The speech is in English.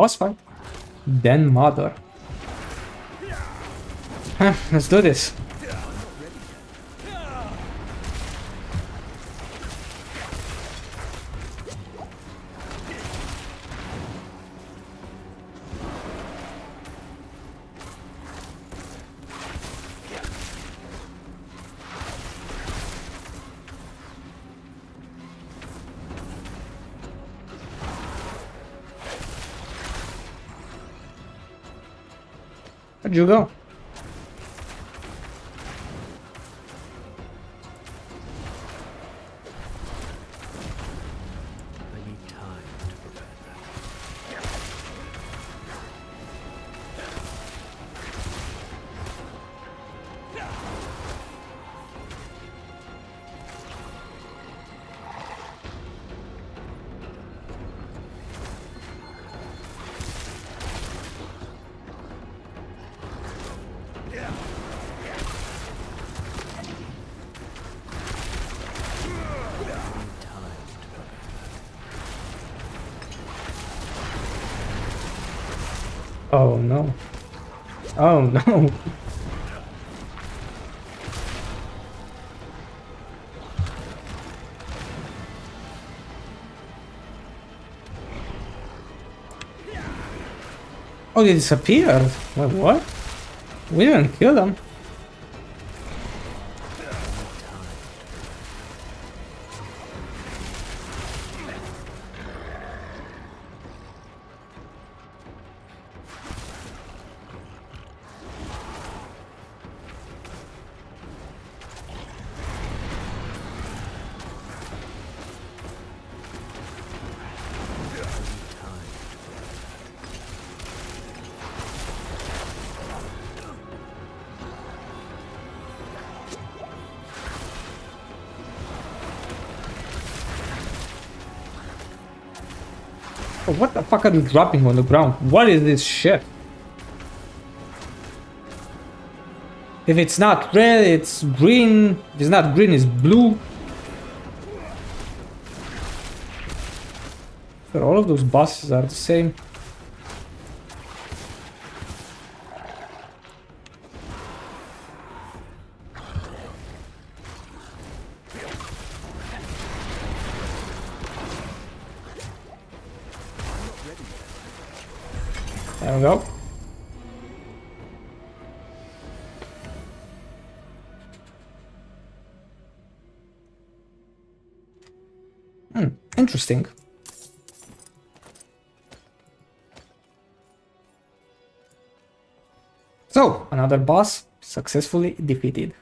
Boss fight? Den Mother. Let's do this. Where'd you go? Oh no. Oh no. Oh, they disappeared. Wait, what? We didn't kill them. What the fuck are you dropping on the ground? What is this shit? If it's not red, it's green. If it's not green, it's blue. But all of those bosses are the same. There we go. Interesting. So, another boss successfully defeated.